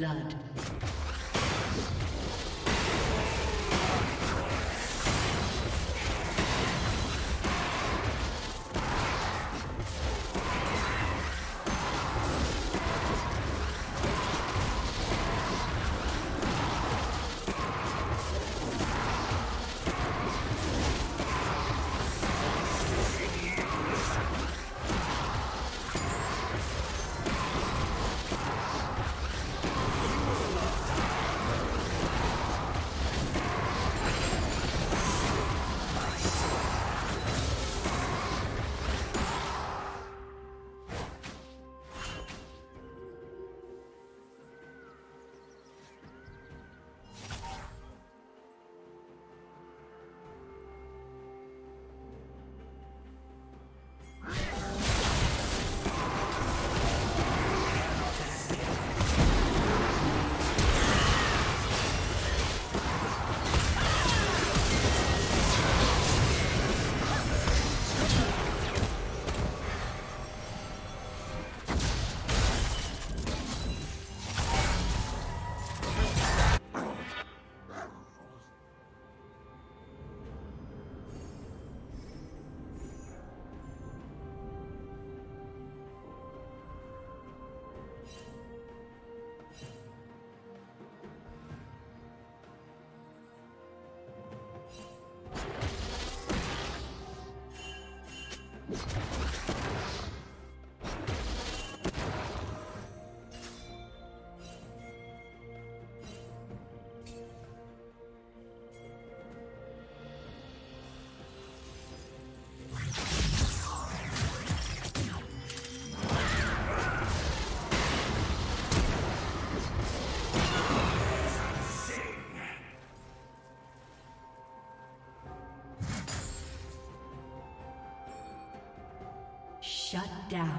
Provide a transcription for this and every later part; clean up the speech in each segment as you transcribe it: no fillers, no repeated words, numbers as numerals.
blood. Shut down.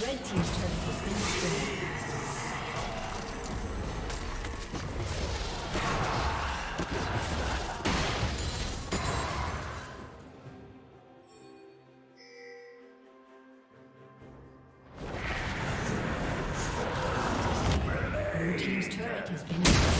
Red team's turret has been destroyed.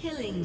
Killing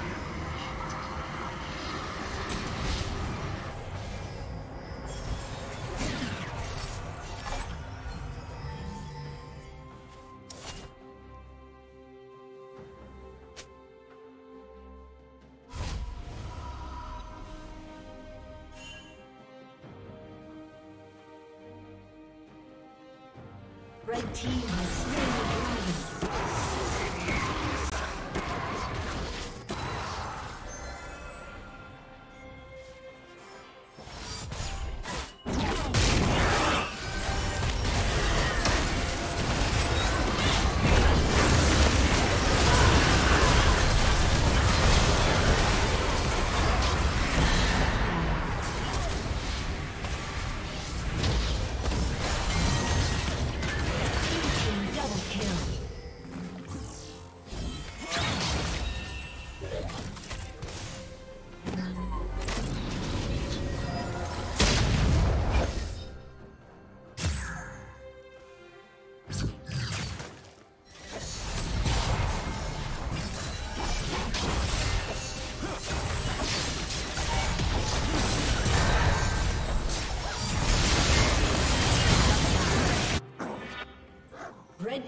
Red team has slain the dragon. Red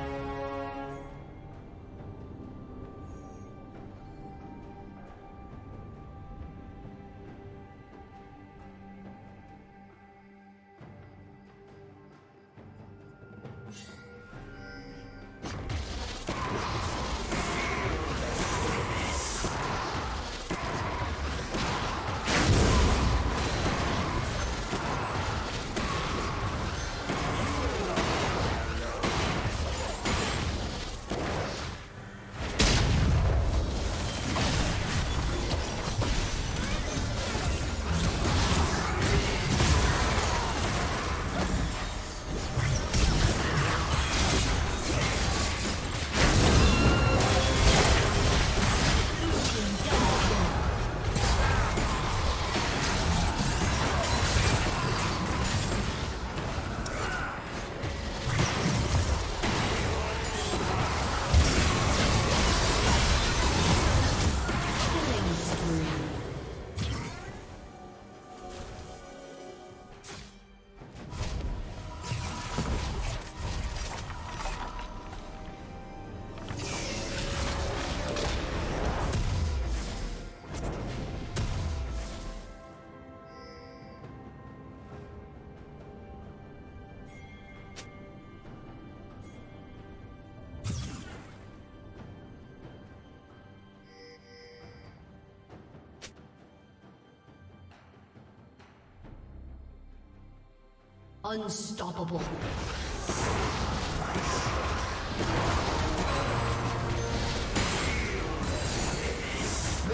Unstoppable. Red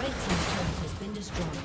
team's turret has been destroyed.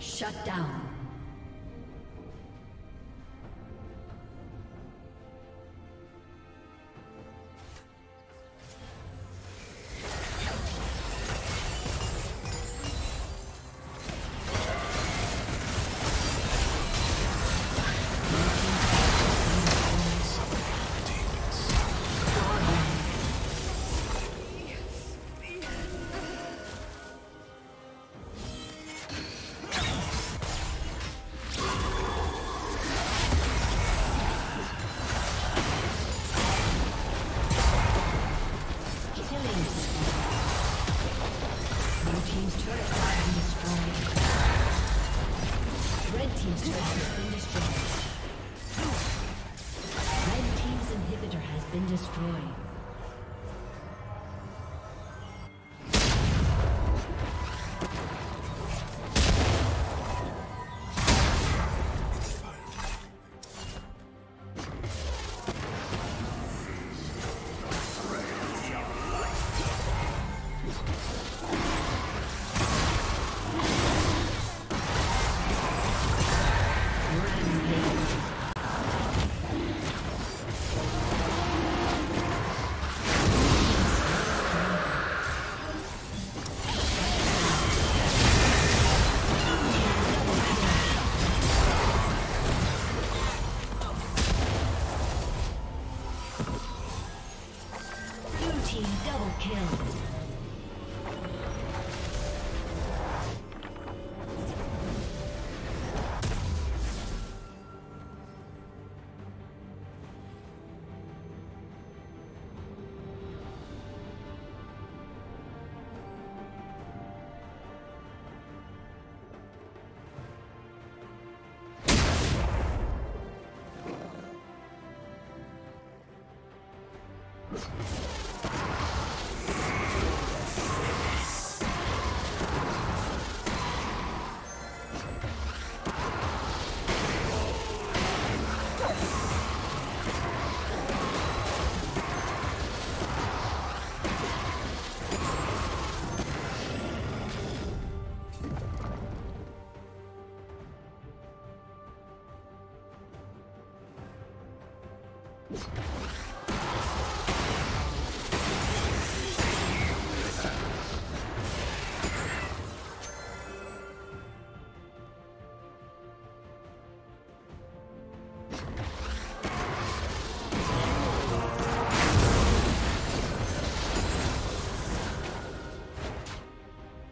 Shut down.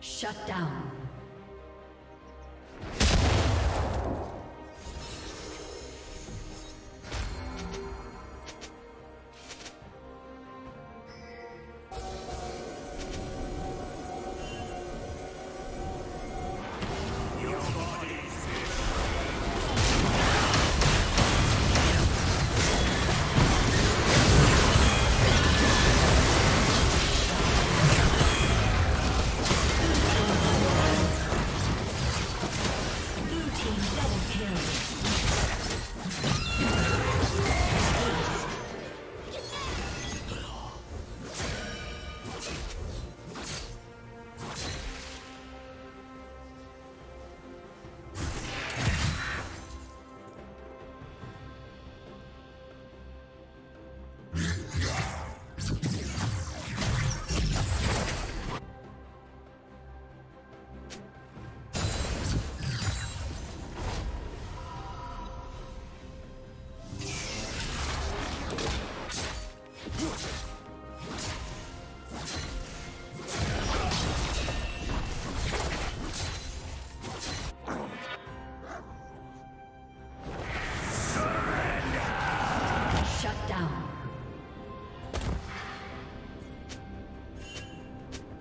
Shut down.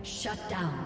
Shut down.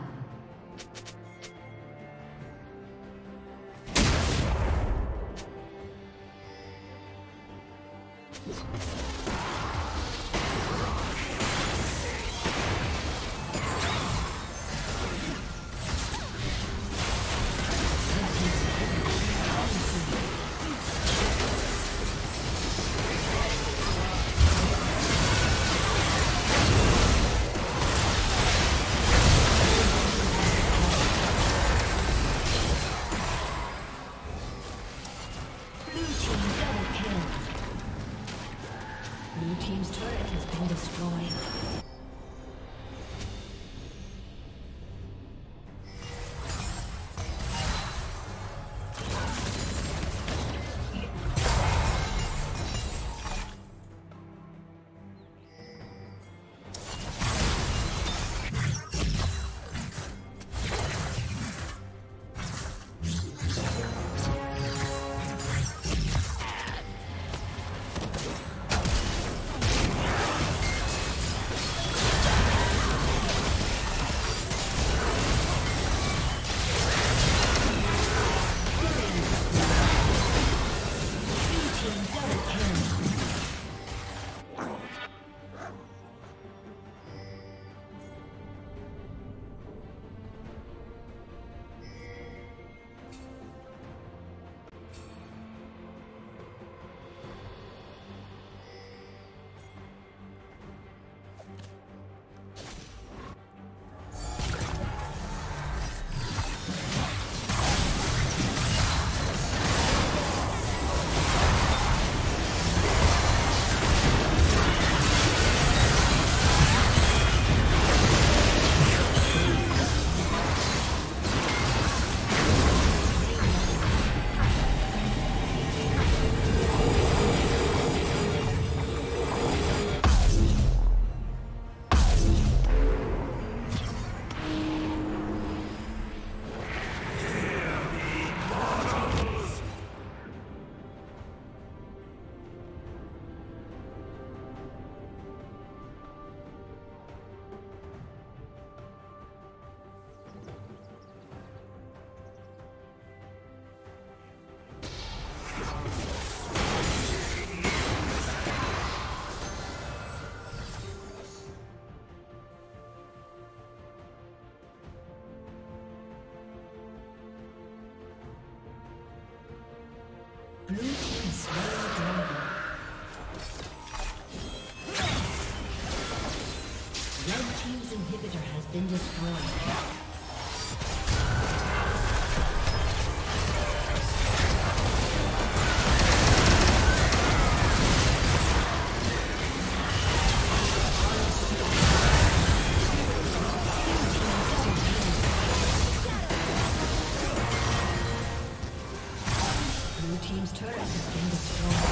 Blue team's turret has been destroyed.